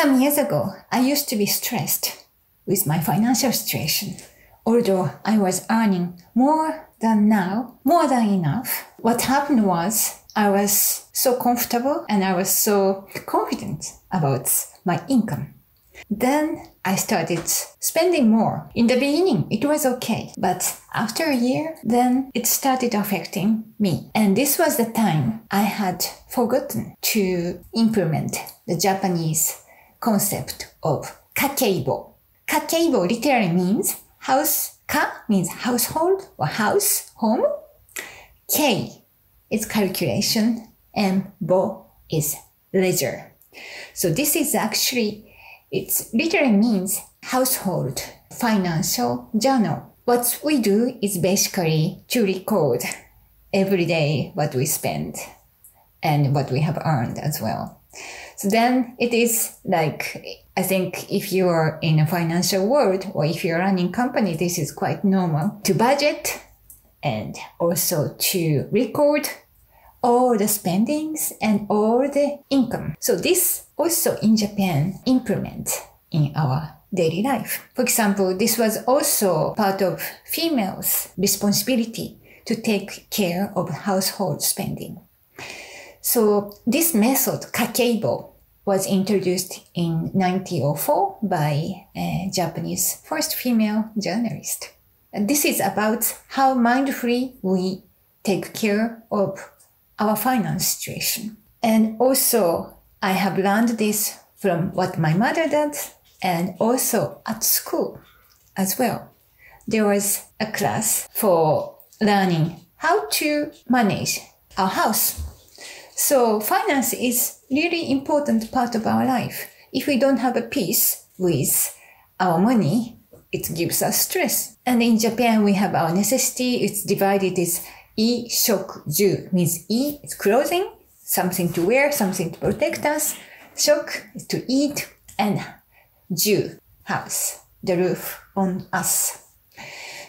Some years ago, I used to be stressed with my financial situation. Although I was earning more than now, more than enough, what happened was I was so comfortable and I was so confident about my income. Then I started spending more. In the beginning, it was okay. But after a year, then it started affecting me. And this was the time I had forgotten to implement the Japanese concept of kakeibo. Kakeibo literally means house. Ka means household or house, home. Kei is calculation and bo is leisure. So this is actually it literally means household financial journal. What we do is basically to record every day what we spend and what we have earned as well. So then it is like, I think if you are in a financial world or if you're running company, this is quite normal to budget and also to record all the spendings and all the income. So this also in Japan implement in our daily life. For example, this was also part of females' responsibility to take care of household spending. So this method, kakeibo, was introduced in 1904 by a Japanese first female journalist. And this is about how mindfully we take care of our finance situation. And also I have learned this from what my mother did and also at school as well. There was a class for learning how to manage our house. So finance is really important part of our life. If we don't have a peace with our money, it gives us stress. And in Japan, we have our necessity. It's divided as I-shoku-ju means I is clothing, something to wear, something to protect us. Shoku is to eat, and ju, house, the roof on us.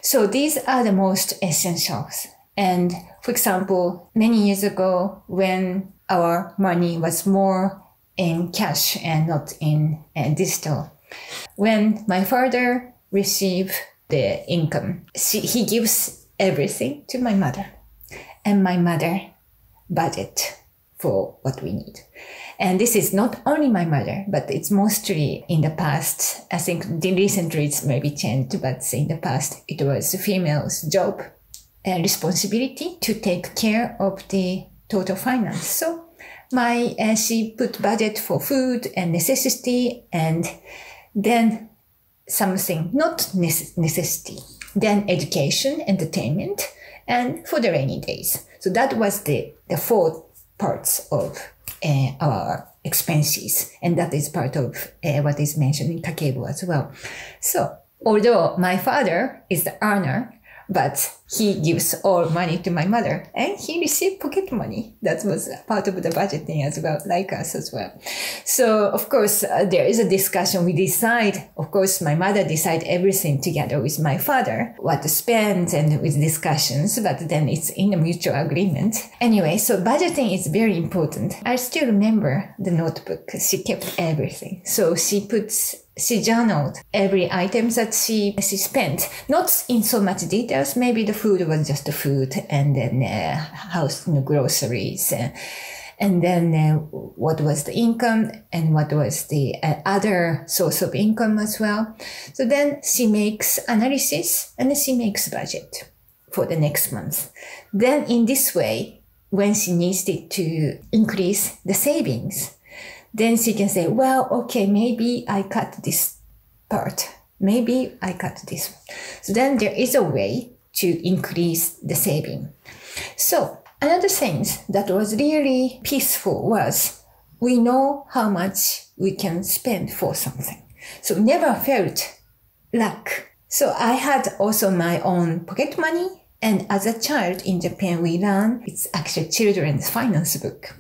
So these are the most essentials. And for example, many years ago, when our money was more in cash and not in digital, when my father received the income, he gives everything to my mother. And my mother budget for what we need. And this is not only my mother, but it's mostly in the past. I think recently it's maybe changed, but in the past it was a female's job and responsibility to take care of the total finance. So she put budget for food and necessity, and then something not necessity, then education, entertainment, and for the rainy days. So that was the four parts of our expenses. And that is part of what is mentioned in kakeibo as well. So although my father is the earner, but he gives all money to my mother and he received pocket money. That was part of the budgeting as well, like us as well. So of course, there is a discussion. We decide, of course, my mother decides everything together with my father, what to spend and with discussions, but then it's in a mutual agreement. Anyway, so budgeting is very important. I still remember the notebook. She kept everything. So she journaled every item that she spent, not in so much details. Maybe the food was just the food, and then house, you know, groceries, and then what was the income and what was the other source of income as well. So then she makes analysis and then she makes budget for the next month. Then in this way, when she needs it to increase the savings, then she can say, well, okay, maybe I cut this part. Maybe I cut this. So then there is a way to increase the saving. So another thing that was really peaceful was we know how much we can spend for something. So never felt lack. So I had also my own pocket money. And as a child in Japan, we learn, it's actually children's finance book.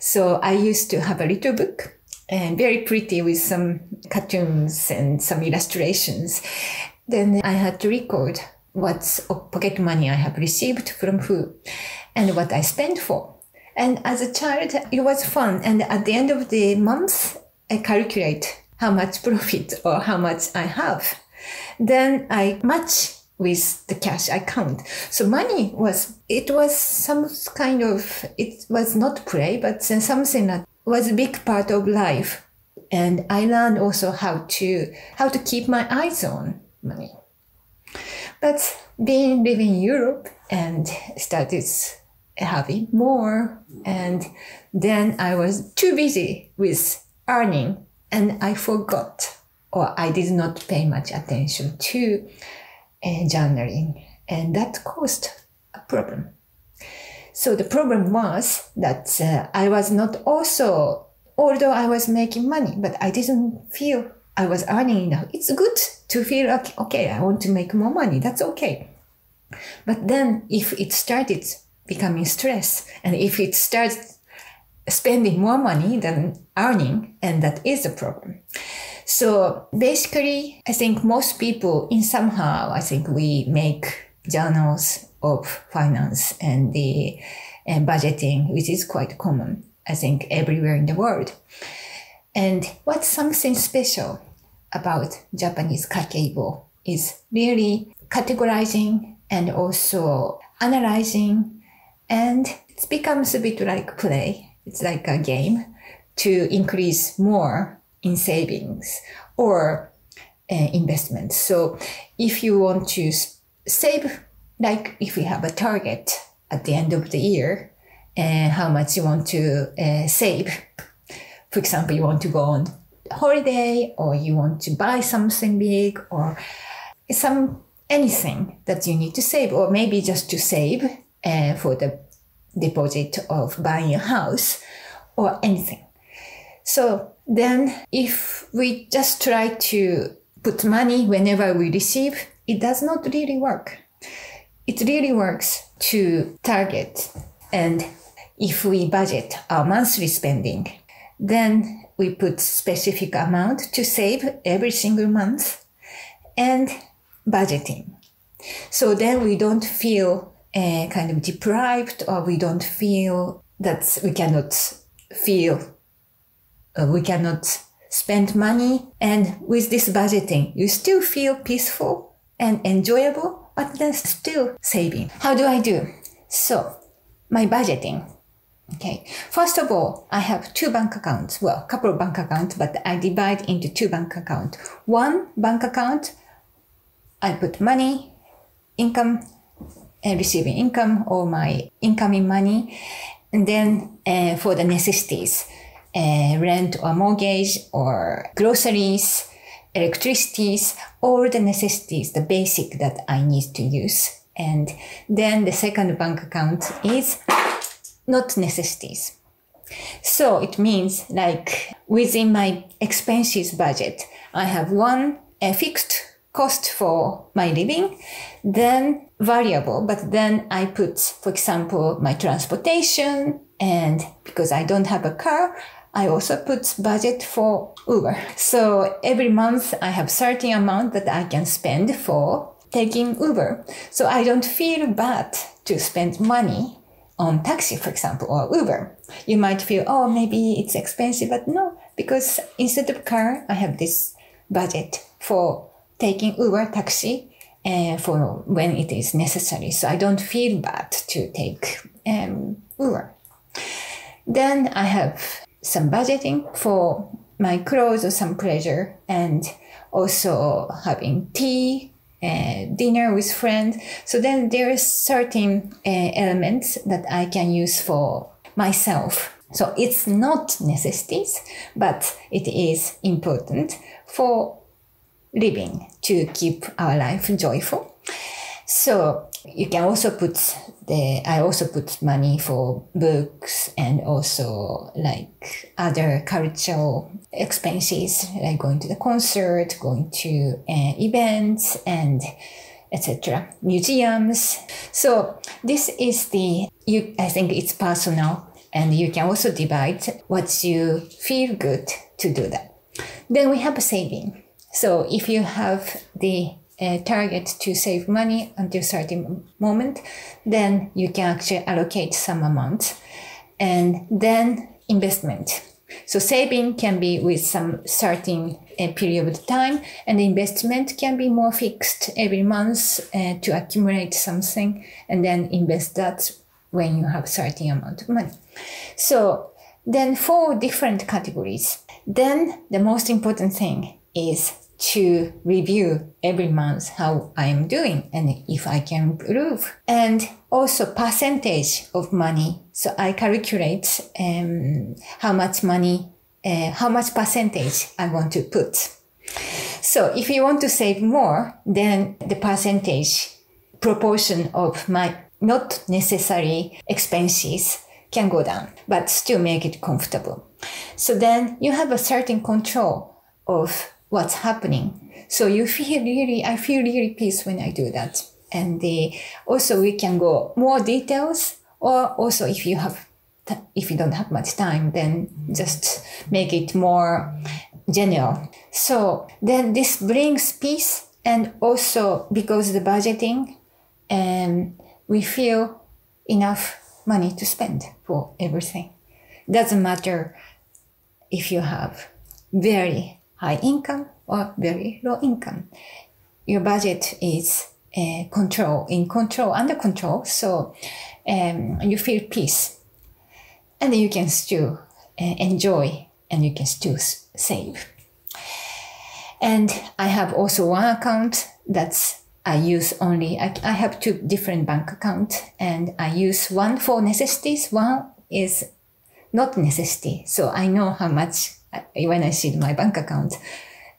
So I used to have a little book and very pretty with some cartoons and some illustrations. Then I had to record what pocket money I have received from who and what I spent for. And as a child, it was fun. And at the end of the month, I calculate how much profit or how much I have. Then I match with the cash account. So money was, it was some kind of, it was not play, but something that was a big part of life. And I learned also how to keep my eyes on money. But being living in Europe and started having more, and then I was too busy with earning and I forgot, or I did not pay much attention to journaling, and that caused a problem. So the problem was that I was not also, although I was making money, but I didn't feel I was earning enough. It's good to feel, okay, I want to make more money, that's okay. But then if it started becoming stress, and if it starts spending more money than earning, and that is a problem. So basically, I think most people in somehow, I think we make journals of finance and the budgeting, which is quite common, I think, everywhere in the world. And what's something special about Japanese kakeibo is really categorizing and also analyzing, and it becomes a bit like play. It's like a game to increase more in savings or investments. So if you want to save, like if we have a target at the end of the year, how much you want to save. For example, you want to go on holiday, or you want to buy something big, or anything that you need to save, or maybe just to save for the deposit of buying a house or anything. So then if we just try to put money whenever we receive, it does not really work. It really works to target, and if we budget our monthly spending, then we put specific amount to save every single month and budgeting. So then we don't feel kind of deprived, or we don't feel that we cannot spend money. And with this budgeting, you still feel peaceful and enjoyable, but then still saving. How do I do? So my budgeting. Okay. First of all, I have two bank accounts. Well, a couple of bank accounts, but I divide into two bank accounts. One bank account, I put money, income, and receiving income, or my incoming money. And then for the necessities, rent or mortgage or groceries, electricities, all the necessities, the basic that I need to use. And then the second bank account is not necessities. So it means like within my expenses budget, I have one fixed cost for my living, then variable, but then I put, for example, my transportation, and because I don't have a car, I also put budget for Uber. So every month I have certain amount that I can spend for taking Uber. So I don't feel bad to spend money on taxi, for example, or Uber. You might feel, oh, maybe it's expensive, but no, because instead of car, I have this budget for taking Uber, taxi, for when it is necessary. So I don't feel bad to take Uber. Then I have some budgeting for my clothes or some pleasure, and also having tea, dinner with friends. So then there are certain elements that I can use for myself. So it's not necessities, but it is important for living to keep our life joyful. So you can also put I also put money for books, and also like other cultural expenses, like going to the concert, going to events, and etc. Museums. So this is I think it's personal, and you can also divide what you feel good to do that. Then we have saving. So if you have the target to save money until a certain moment, then you can actually allocate some amount. And then investment. So saving can be with some certain period of time, and investment can be more fixed every month to accumulate something and then invest that when you have a certain amount of money. So then 4 different categories. Then the most important thing is to review every month how I am doing and if I can improve. And also percentage of money. So I calculate how much money, how much percentage I want to put. So if you want to save more, then the percentage proportion of my not necessary expenses can go down, but still make it comfortable. So then you have a certain control of what's happening. So you feel really, I feel really peace when I do that. And also we can go more details, or also if you have, if you don't have much time, then just make it more general. So then this brings peace, and also because the budgeting, we feel enough money to spend for everything. Doesn't matter if you have very high income or very low income. Your budget is under control, so you feel peace, and you can still enjoy, and you can still save. And I have also one account that's I use only. I have 2 different bank accounts, and I use one for necessities, one is not necessity. So I know how much. When I see my bank account,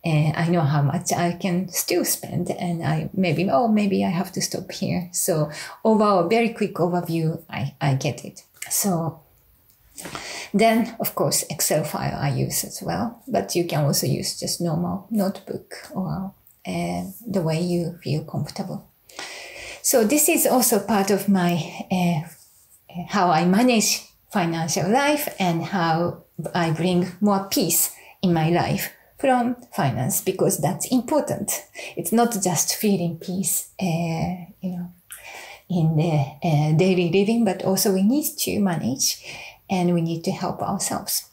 I know how much I can still spend, and I maybe I have to stop here. So overall, very quick overview, I get it. So then, of course, Excel file I use as well, but you can also use just normal notebook or the way you feel comfortable. So this is also part of my how I manage financial life and how I bring more peace in my life from finance, because that's important. It's not just feeling peace, you know, in the daily living, but also we need to manage and we need to help ourselves.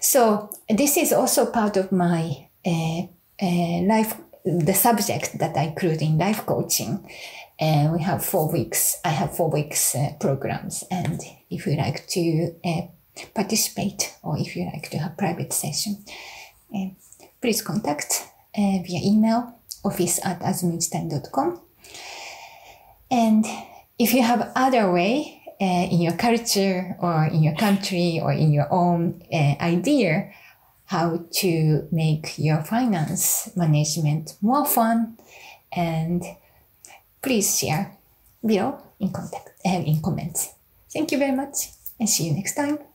So this is also part of my life, the subject that I include in life coaching. And we have 4 weeks. I have 4 weeks programs, and if you like to participate, or if you like to have private session, please contact via email office@azumiuchitani.com. And if you have other way in your culture or in your country or in your own idea how to make your finance management more fun, and please share below in comments. Thank you very much, and see you next time.